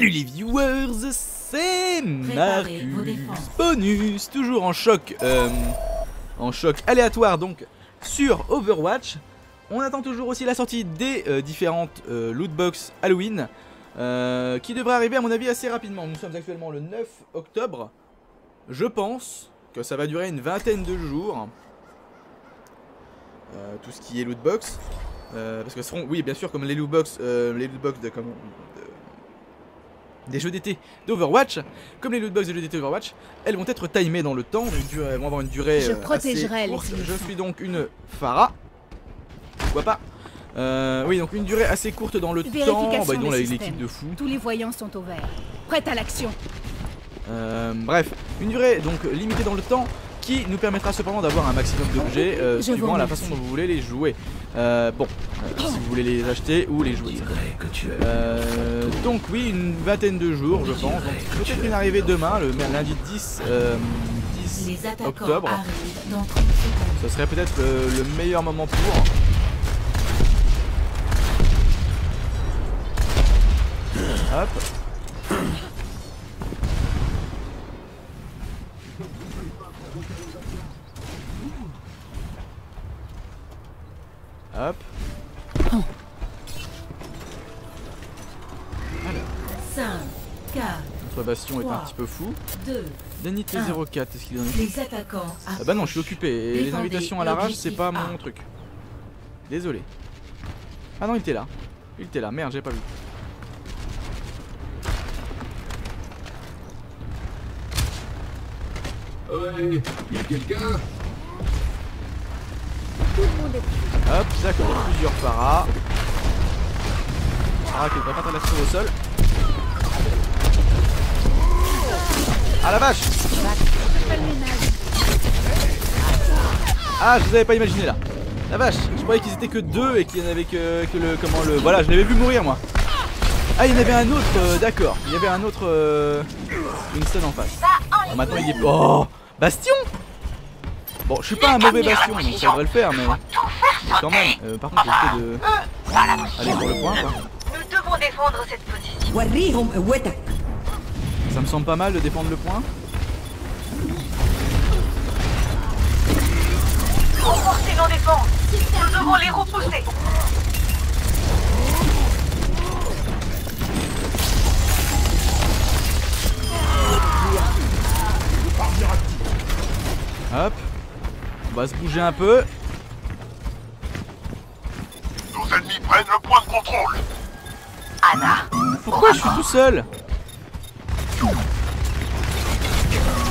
Salut les viewers, c'est Marcus Bonus, toujours en choc aléatoire donc sur Overwatch. On attend toujours aussi la sortie des différentes lootbox Halloween qui devrait arriver à mon avis assez rapidement. Nous sommes actuellement le 9 octobre, je pense que ça va durer une vingtaine de jours, tout ce qui est lootbox. Parce que ce seront, oui bien sûr, comme les lootbox de, des jeux d'été d'Overwatch, comme les lootbox des jeux d'été d'Overwatch, elles vont être timées dans le temps, elles vont avoir une durée assez courte. Je suis donc une Phara, pourquoi pas. Oui, donc une durée assez courte dans le temps, bah ils ont l'équipe de fou. Tous les voyants sont au vert, prête à l'action. Bref, une durée donc limitée dans le temps, qui nous permettra cependant d'avoir un maximum d'objets suivant la façon dont vous voulez les jouer. Si vous voulez les acheter ou les jouer. Donc oui, une vingtaine de jours je pense. Peut-être une arrivée demain, le lundi 10 octobre. Ce serait peut-être le meilleur moment pour... Hop. Hop. Oh. Alors. 5, 4, notre Bastion 3, est un petit peu fou. 2, Danite 04, est-ce qu'il en est? Les attaquants. Ah bah non, je suis occupé. Et les invitations à l'arrache, c'est pas mon truc. Désolé. Ah non, il était là. Il était là, merde, j'ai pas vu. Ouais, il y a quelqu'un. Hop, ça commande plusieurs paras. Ah, qui devrait pas faire la trouver au sol. Ah la vache! Ah, je vous avais pas imaginé là. La vache, je croyais qu'ils étaient que deux et qu'il y en avait que le. Comment le. Voilà, je l'avais vu mourir moi. Ah, il y en avait un autre, d'accord. Il y avait un autre. Winston en face. Ah, maintenant il est. Oh! Bastion! Bon, je suis pas un mauvais Bastion, donc ça devrait le faire, mais quand même. Par contre, j'ai essayé de aller pour le point, quoi. Nous devons défendre cette position. Ça me semble pas mal de défendre le point. Renforcer nos défenses. Nous devons les repousser. Hop. On va se bouger un peu. Nos ennemis prennent le point de contrôle. Anna. Pourquoi je suis tout seul?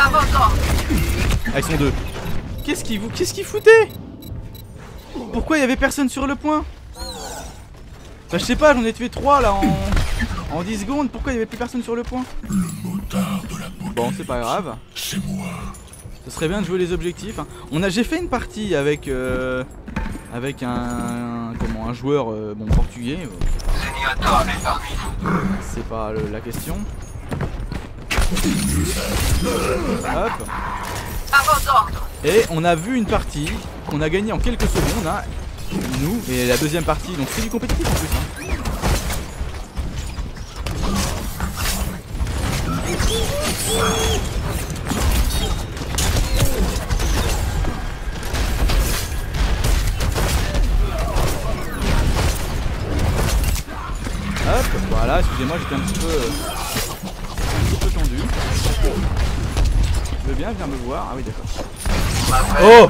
Ah, ils sont deux. Qu'est-ce qu'ils foutaient? Pourquoi il y avait personne sur le point? Bah je sais pas, j'en ai tué 3 là en 10 secondes. Pourquoi il y avait plus personne sur le point? Le motard de la boule. Bon, c'est pas grave. C'est moi. Ce serait bien de jouer les objectifs. J'ai fait une partie avec un joueur bon portugais. C'est pas la question. Hop. Et on a vu une partie qu'on a gagnée en quelques secondes, hein, nous, et la deuxième partie, donc c'est du compétitif en plus, hein. Hop, voilà, excusez-moi, j'étais un petit peu tendu. Tu veux bien venir me voir? Ah oui, d'accord. Oh!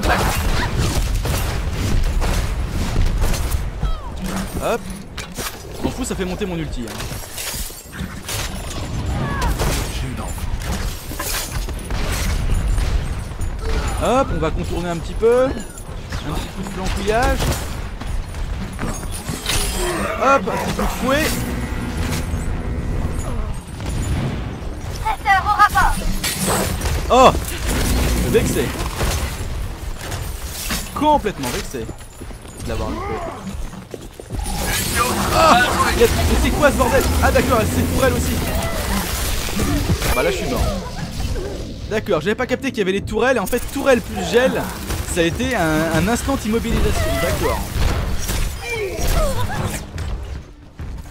Hop! Je m'en fous, ça fait monter mon ulti. Hein. Hop, on va contourner un petit peu. Un petit coup de flancouillage. Hop, un petit coup de fouet. Oh, vexé. Complètement vexé d'avoir loupé. Oh, c'est quoi ce bordel? Ah d'accord, c'est pour elle aussi. Bah là je suis mort. D'accord, j'avais pas capté qu'il y avait les tourelles. Et en fait tourelle plus gel, ça a été un instant immobilisation. D'accord.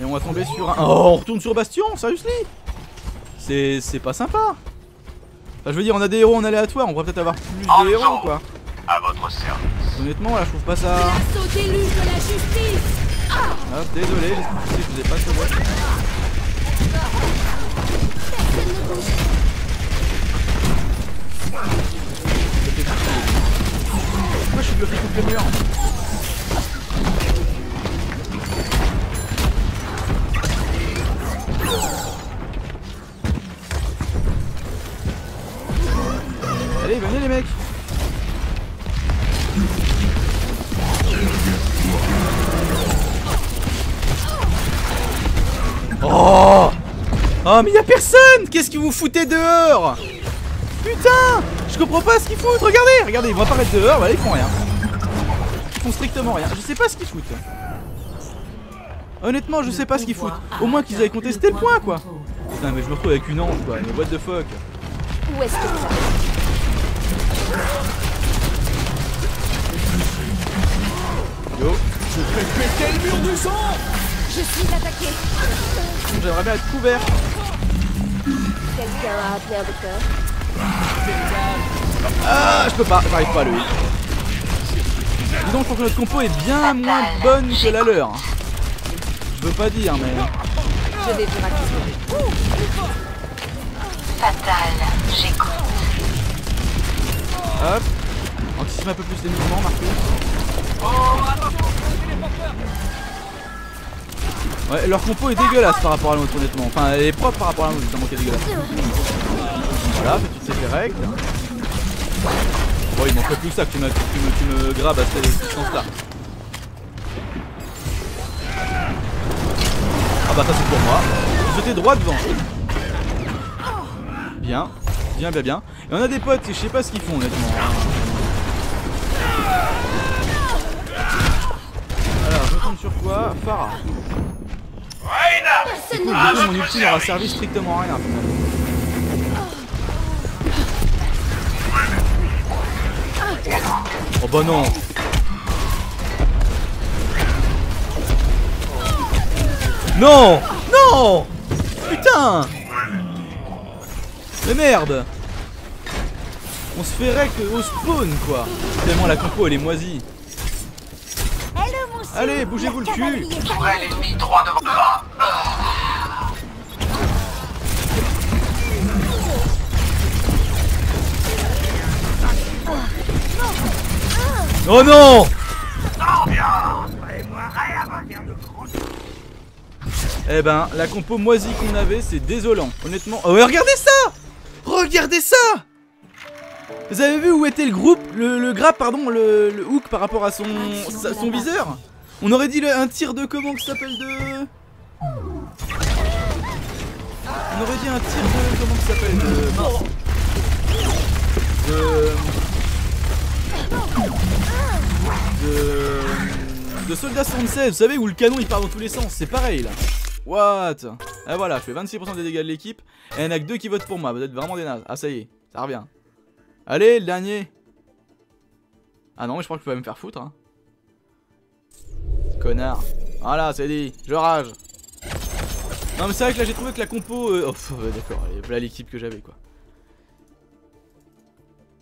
Et on va tomber sur un... Oh, on retourne sur Bastion, sérieusement? C'est pas sympa. Enfin, je veux dire, on a des héros en aléatoire, on pourrait peut-être avoir plus de héros, quoi. À votre service. Honnêtement, là, je trouve pas ça. Hop, désolé, je vous ai pas sauvé. Pourquoi je suis bloqué contre le mur? Allez, venez les mecs. Oh, oh mais y'a personne. Qu'est-ce que vous foutez dehors? Putain, je comprends pas ce qu'ils foutent. Regardez, regardez, ils vont apparaître dehors, voilà, ils font rien. Ils font strictement rien. Je sais pas ce qu'ils foutent. Honnêtement, je sais pas ce qu'ils foutent. Au moins qu'ils avaient contesté le point, quoi. Putain, mais je me retrouve avec une ange, quoi. Mais what the fuck. Où est-ce que ça? Yo. Je vais péter le mur du sang. Je suis attaqué. J'aimerais bien être couvert. Quelqu'un a appelé à votre corps. Ah, je peux pas, j'arrive pas à le hit. Dis donc, je pense que notre compo est bien moins bonne que la leur. Je veux pas dire, mais. Je vais vous raconter. Fatal, j'écoute. Hop. Anticipe un peu plus les mouvements, Marcus. Oh, attention, téléporteur. Ouais, leur compo est dégueulasse par rapport à l'autre, honnêtement. Enfin, elle est propre par rapport à l'autre, justement, qui est dégueulasse. Voilà, petite CP règle. Bon, il manquerait plus que ça que tu me grabes à cette distance-là. Ah bah ça c'est pour moi. J'étais droit devant. Bien, bien, bien, bien. Et on a des potes, je sais pas ce qu'ils font, honnêtement. Alors, je tombe sur quoi? Phara. Du coup, mon ulti n'aura servi strictement à rien. Oh bah non. Non. Non. Putain. Mais merde. On se fait rec au spawn, quoi. Tellement la compo elle est moisie. Allez, bougez-vous le cul. L'ennemi droit devant moi. Oh non! Eh ben, la compo moisie qu'on avait, c'est désolant, honnêtement. Oh, regardez ça! Regardez ça! Vous avez vu où était le groupe, le hook par rapport à son viseur? On aurait dit un tir de comment que ça s'appelle de. On aurait dit un tir de comment que ça s'appelle de. Mince. De Soldat 76, vous savez où le canon il part dans tous les sens, c'est pareil là. What? Ah voilà, je fais 26% des dégâts de l'équipe et il y en a que 2 qui votent pour moi, vous êtes vraiment des nazes. Ah ça y est, ça revient. Allez, le dernier. Ah non, mais je crois que je peux me faire foutre hein. Connard. Voilà, c'est dit, je rage. Non mais c'est vrai que là j'ai trouvé que la compo oh d'accord, voilà l'équipe que j'avais quoi.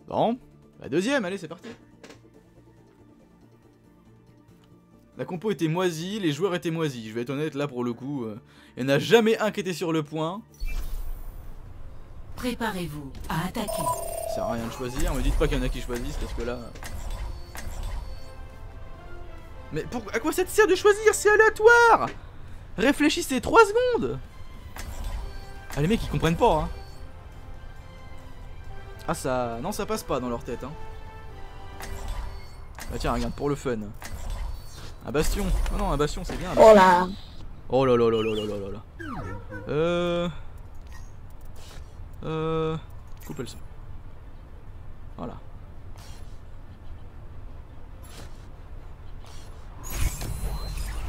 Bon, la deuxième, allez c'est parti. La compo était moisie, les joueurs étaient moisis. Je vais être honnête, là pour le coup, il n'y en a jamais un qui était sur le point. Préparez-vous à attaquer. Ça sert à rien de choisir, me dites pas qu'il y en a qui choisissent parce que là. Mais pour... à quoi ça te sert de choisir? C'est aléatoire. Réfléchissez 3 secondes. Ah les mecs ils comprennent pas hein. Ah ça. Non ça passe pas dans leur tête hein. Bah tiens regarde pour le fun. Un bastion, oh non un bastion c'est bien. Oh là. Oh là là là là là là là. Coupez le son. Voilà.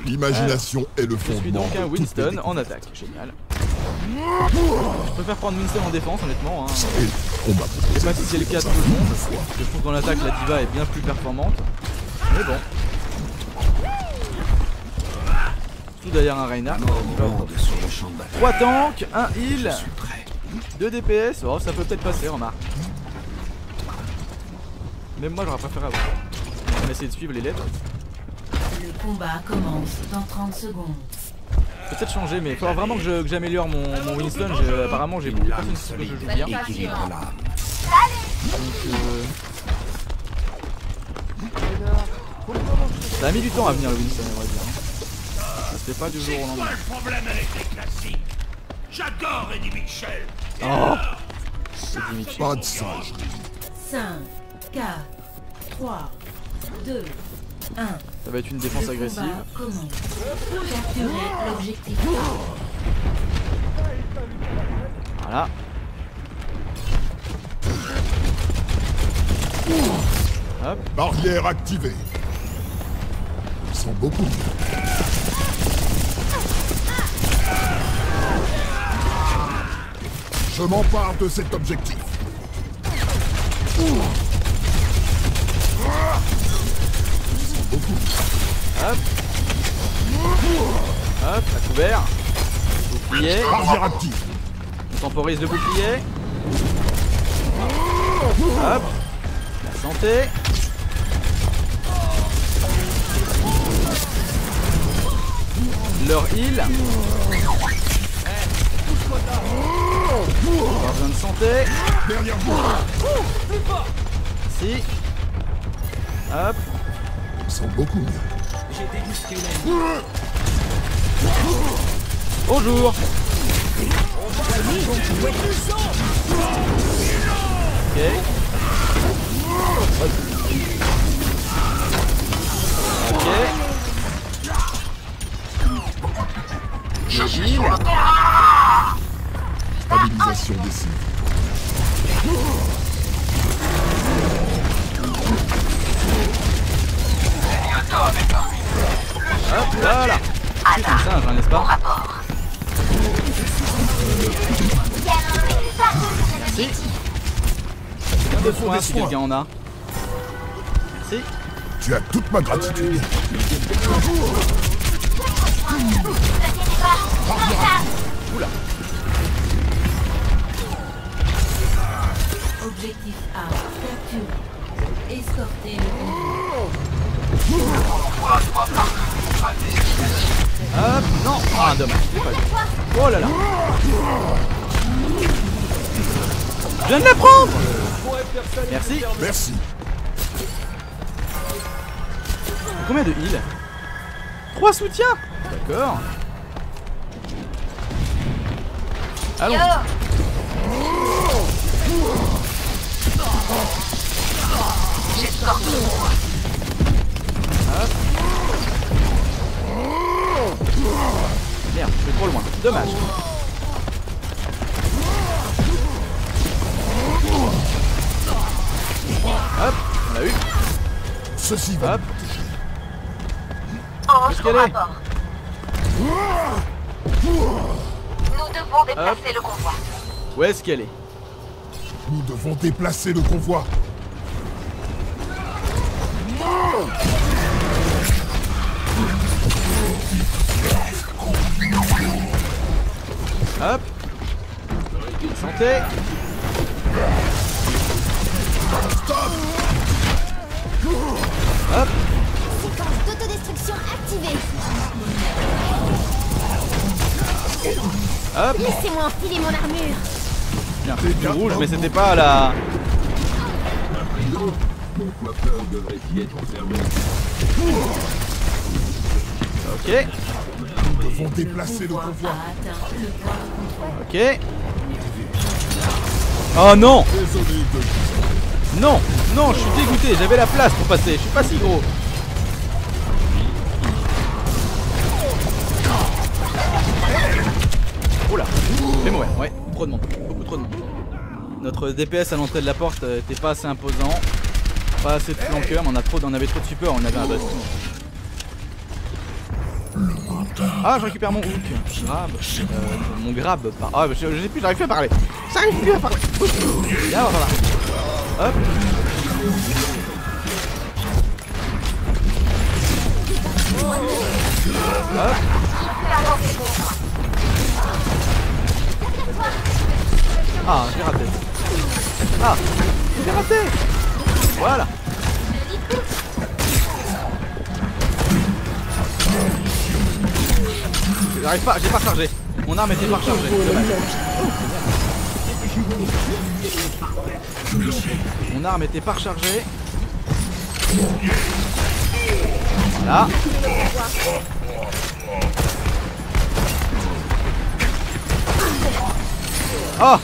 L'imagination est le fondement. Je suis donc un Winston en attaque, génial. Je préfère prendre Winston en défense honnêtement hein. Je sais pas si c'est le cas de tout le monde. Je trouve qu'en attaque la diva est bien plus performante. Mais bon. D'ailleurs un Reinhardt. 3 tanks, un heal 2 DPS, oh ça peut peut-être passer, remarque. Même moi j'aurais préféré avoir. On va essayer de suivre les lettres. Le combat commence dans 30 secondes. Peut-être changer, mais il faut vraiment que j'améliore mon Winston. Apparemment j'ai beaucoup de personnes que je joue bien. Ça a mis du temps à venir le Winston, on va dire. C'était pas du jour au lendemain. J'adore Eddie Mitchell. Oh, pas de singe. 5, 4, 3, 2, 1. Ça va être une défense agressive. Voilà. Hop. Barrière activée. Ils sont beaucoup. Je m'empare de cet objectif. Hop. Hop, à couvert. Bouclier. On temporise le bouclier. Hop. La santé. Leur heal. On a besoin de santé. Dernière fois. Si. Hop. Ils sont beaucoup mieux. J'ai dégusté la vie. Bonjour. Ok. Ok. Je suis sur le terrain. Stabilisation des cibles. Hop, voilà. C'est comme ça, j'en ai pas. Merci. Bien de soins si quelqu'un en a. Merci. Tu as toute ma gratitude. Oula. Objectif A, capture, escorter le hop, non, ah dommage, c'est pas bien. Oh là là. Je viens de la prendre. Merci. Merci. Combien de heal? 3 soutiens. D'accord. Allons. J'escorte. Hop. Merde, je suis trop loin. Dommage. Hop, on l'a eu. Ceci va. Hop. En roche au rapport. Nous devons déplacer le convoi. Où est-ce qu'elle est ? Nous devons déplacer le convoi. Hop. Santé. Stop. Hop. Séquence d'autodestruction activée. Hop. Laissez-moi enfiler mon armure. C'était rouge, mais c'était pas la. Pourquoi peur devrait-il être enfermé ? Ok. Nous devons déplacer le convoi. Ok. Oh non ! Non, non, je suis dégoûté. J'avais la place pour passer. Je suis pas si gros. Oula, c'est mauvais, ouais. Trop de monde, beaucoup trop de monde. Notre DPS à l'entrée de la porte était pas assez imposant, pas assez de flanqueurs, mais on avait trop de support, on avait un bastion. Ah, je récupère mon hook. Mon grab. Ah, j'arrive plus à parler. J'arrive plus à parler. Là, voilà. Hop. Hop. Ah, j'ai raté. Ah, j'ai raté. Voilà. J'arrive pas, j'ai pas rechargé. Mon arme était pas rechargée. Mon arme était pas rechargée. Voilà. Oh!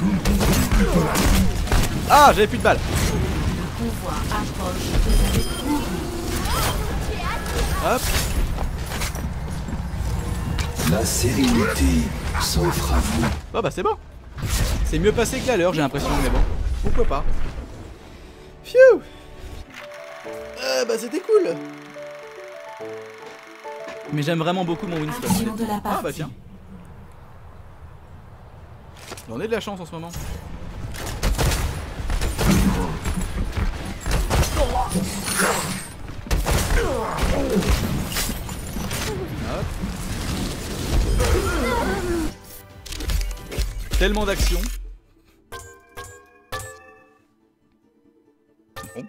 Ah, j'avais plus de balles. Hop. La sérénité s'offre à vous. Oh bah c'est bon. C'est mieux passé que la leur, j'ai l'impression, mais bon. Pourquoi pas. Phew. Bah c'était cool. Mais j'aime vraiment beaucoup mon Winston. Ah bah tiens. On a de la chance en ce moment. Tellement d'action. Non.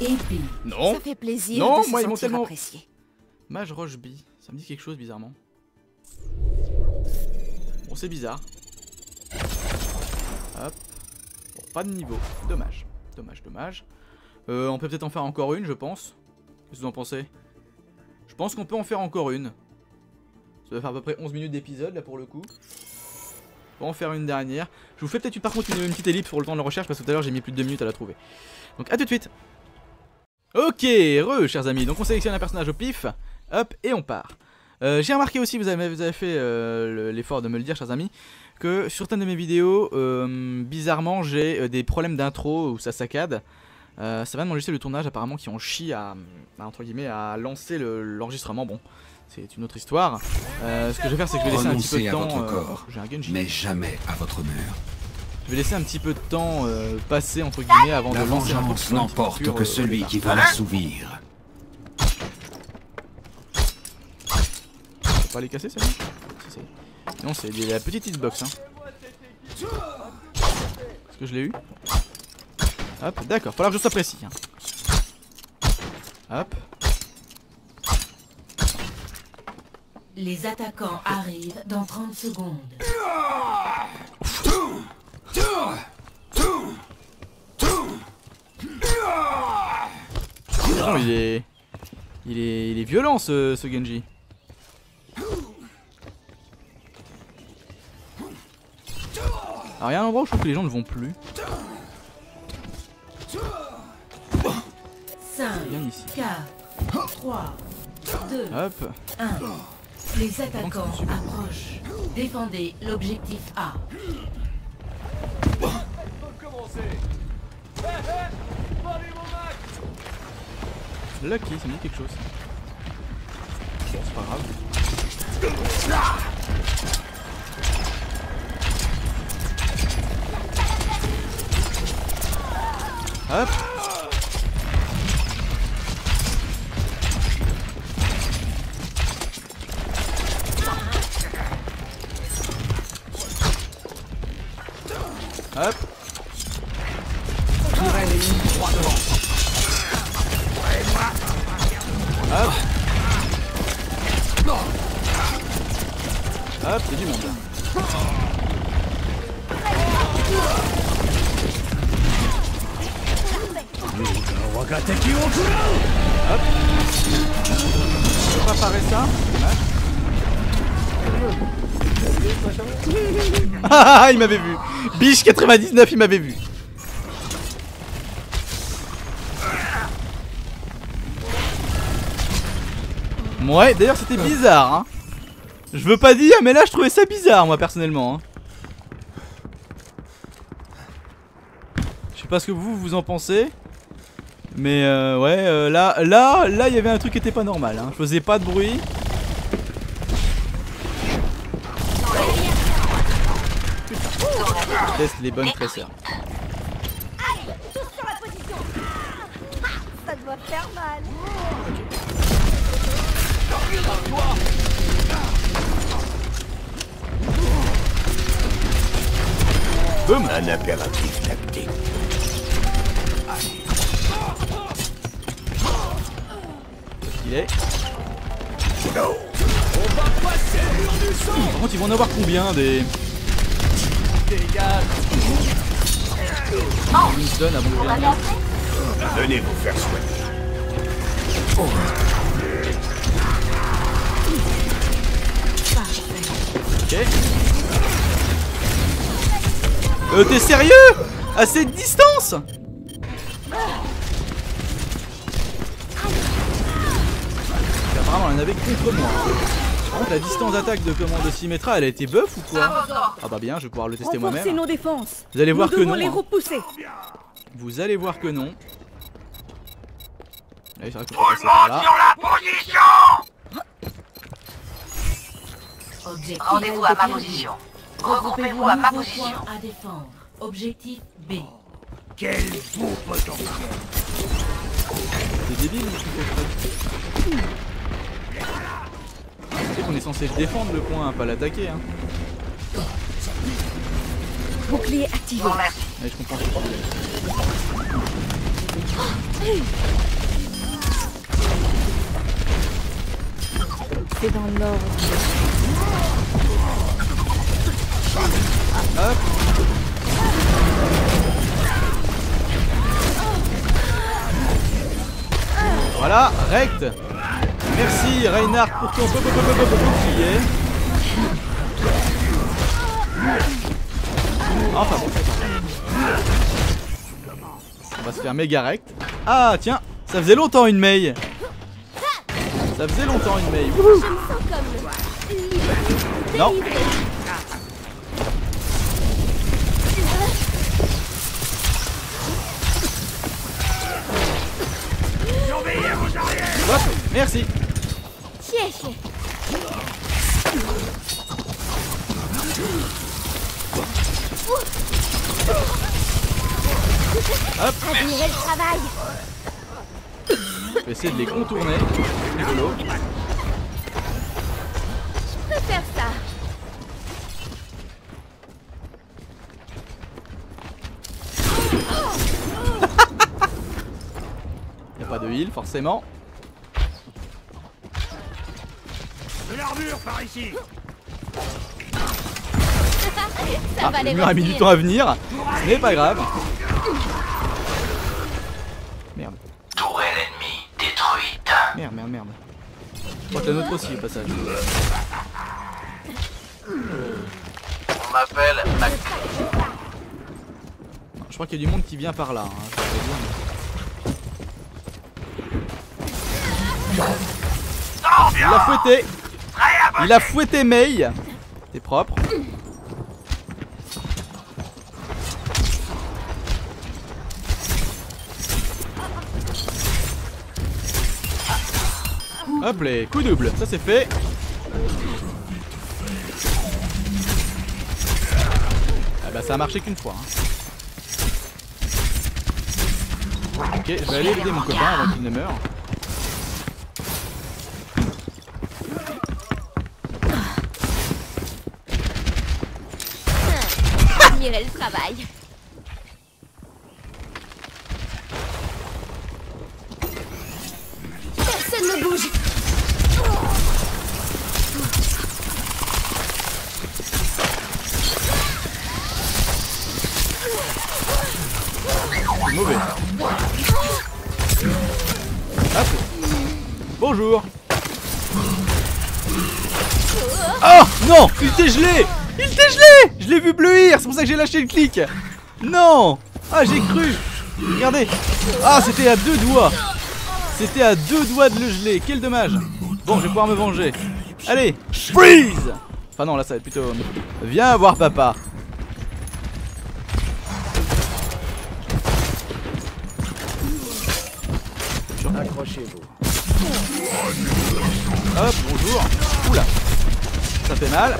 Épi. Non. Ça fait plaisir. Non, de moi ils m'ont tellement apprécié. Mage Rochebi, ça me dit quelque chose bizarrement. Bon, c'est bizarre. Hop. Bon, pas de niveau. Dommage. Dommage, dommage. On peut peut-être en faire encore une, je pense. Qu'est-ce que vous en pensez? Je pense qu'on peut en faire encore une. Ça va faire à peu près 11 minutes d'épisode, là, pour le coup. On va en faire une dernière. Je vous fais peut-être, par contre, une petite ellipse pour le temps de la recherche, parce que tout à l'heure, j'ai mis plus de 2 minutes à la trouver. Donc, à tout de suite. Ok, re, chers amis. Donc, on sélectionne un personnage au pif. Hop, et on part. J'ai remarqué aussi, vous avez fait l'effort de me le dire, chers amis, que sur certaines de mes vidéos, bizarrement, j'ai des problèmes d'intro où ça saccade. Ça vient de mon logiciel de tournage, apparemment, qui en chie à entre guillemets, à lancer l'enregistrement. Bon, c'est une autre histoire. Ce que je vais faire, c'est que je vais laisser un petit peu de temps. J'ai un Genji. Mais jamais à votre mur. Je vais laisser un petit peu de temps passer, entre guillemets, avant de lancer l'intro. La vengeance n'emporte que celui qui va l'assouvir. Pas les casser, celle-là ? Non, c'est la petite hitbox, hein. Est-ce que je l'ai eu? Hop, d'accord, falloir que je sois précis, hein. Hop. Les attaquants arrivent dans 30 secondes. Non, il est violent ce Genji. Alors il y a un endroit où je trouve que les gens ne vont plus. Bien ici. 4, 3, 2, hop. 1. Les attaquants approchent. Défendez l'objectif A. Lucky, ça me dit quelque chose. Bon, c'est pas grave. Hop. Hop. Hop. Hop, c'est du monde. Hop. Je peux pas parer ça. Ah il m'avait vu. Biche 99 il m'avait vu. Ouais d'ailleurs c'était bizarre hein. Je veux pas dire mais là je trouvais ça bizarre moi personnellement hein. Je sais pas ce que vous en pensez. Mais ouais, là, il y avait un truc qui était pas normal, hein. Je faisais pas de bruit. Je teste les bonnes tresseurs. Allez, tous sur la position. Ça doit faire mal. Okay. Boum. Un impératif tactique. Il est. No. On va passer le mur du sang. Par contre, ils vont en avoir combien des. Dégage. Oh. Winston avant de venir. Venez vous faire soigner. Oh. Okay. T'es sérieux? À cette distance? Apparemment elle en avait contre moi. Par contre la distance d'attaque de commande de Symmetra, elle a été buff ou quoi? Ah bah bien, je vais pouvoir le tester moi-même. Vous allez voir que non. Vous allez voir que non. Allez, c'est vrai qu'on peut passer par là. Rendez-vous à ma position. Regroupez-vous à ma position. À défendre. Objectif B. Quel beau potentiel. C'est débile. Tu sais qu'on est censé défendre le point, hein, pas l'attaquer. Hein. Bouclier activé. Allez, je comprends. C'est dans l'ordre. Hop. Voilà, rect. Merci Reinhardt pour ton bouclier. Enfin bon, c'est pas grave. On va se faire méga rect. Ah tiens, ça faisait longtemps une Mei. Ça faisait longtemps une Mei. Non. Hop, merci. Hop. Je vais essayer de les contourner. C'est rigolo. Je préfère ça. Y'a pas de heal forcément. De l'armure par ici. Ça va les murs a mis du temps à venir, ce n'est pas grave. Merde. Tourelle ennemie détruite. Merde. Je crois que la nôtre aussi au passage. On m'appelle Mac. Je crois qu'il y a du monde qui vient par là. Il a fouetté. Il a fouetté Mei. T'es propre. Hop les coups doubles, ça c'est fait. Ah bah ça a marché qu'une fois. Hein. Ok, je vais aller aider mon copain avant qu'il ne meure. Le travail. Personne ne bouge. Mauvais. Hop. Bonjour. Oh non, il t'est gelé. Il t'est gelé! Je l'ai vu bleuir, c'est pour ça que j'ai lâché le clic! Non! Ah, j'ai cru! Regardez! Ah, c'était à deux doigts! C'était à deux doigts de le geler, quel dommage! Bon, je vais pouvoir me venger. Allez! Freeze! Enfin non, là ça va être plutôt... Viens voir papa! Accrochez-vous. Hop, bonjour! Oula! Ça fait mal!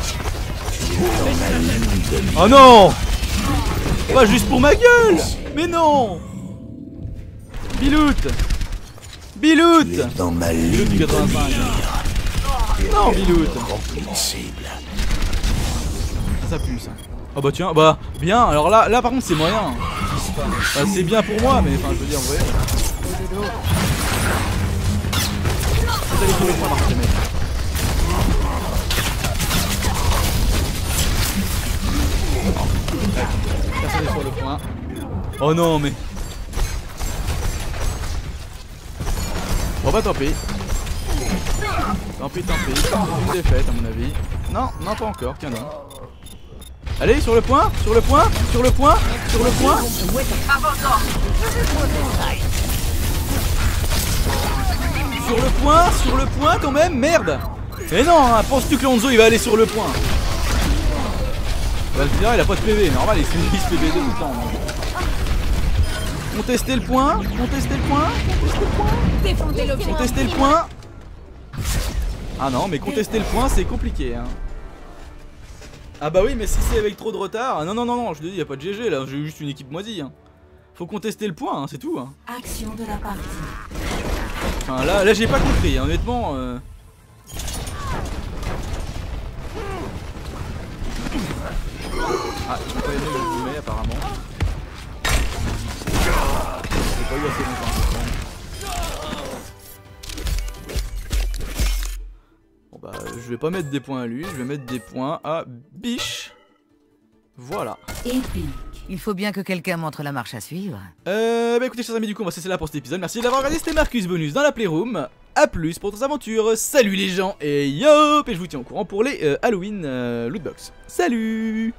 Oh non! Pas juste pour ma gueule! Mais non! Biloute! Biloute! Biloute du 85! Non, Biloute! Ça pue ça! Oh bah tiens, bah bien, alors là, par contre c'est moyen. Bah c'est bien pour moi, mais enfin je veux dire, vous voyez. Vous allez trouver 3 marques, les mecs. Personne n'est sur le point. Oh non, mais. Bon bah tant pis. Tant pis, tant pis. Une défaite à mon avis. Non, non pas encore, tiens non. Allez, sur le point, sur le point, sur le point, sur le point. Sur le point, quand même, merde. Et non, hein, penses-tu que Lonzo il va aller sur le point? Bah, le final, il a pas de PV, normal, il se finit PV2 tout le temps. Contester le point, contester le point. Ah non, mais contester le point, c'est compliqué, hein. Ah bah oui, mais si c'est avec trop de retard, non non non non, je te dis, y a pas de GG là, j'ai juste une équipe moisie. Hein. Faut contester le point, hein, c'est tout. Hein. Action de la partie. Enfin là, j'ai pas compris, hein, honnêtement. Ah, j'ai pas aimé le Mei apparemment. J'ai pas eu assez longtemps. Bon bah, je vais pas mettre des points à lui, je vais mettre des points à Biche. Voilà. Épique. Il faut bien que quelqu'un montre la marche à suivre. Bah écoutez, chers amis, du coup, on va cesser là pour cet épisode. Merci d'avoir regardé, c'était Marcus Bonus dans la Playroom. A plus pour d'autres aventures. Salut les gens et yop. Et je vous tiens au courant pour les Halloween Lootbox. Salut.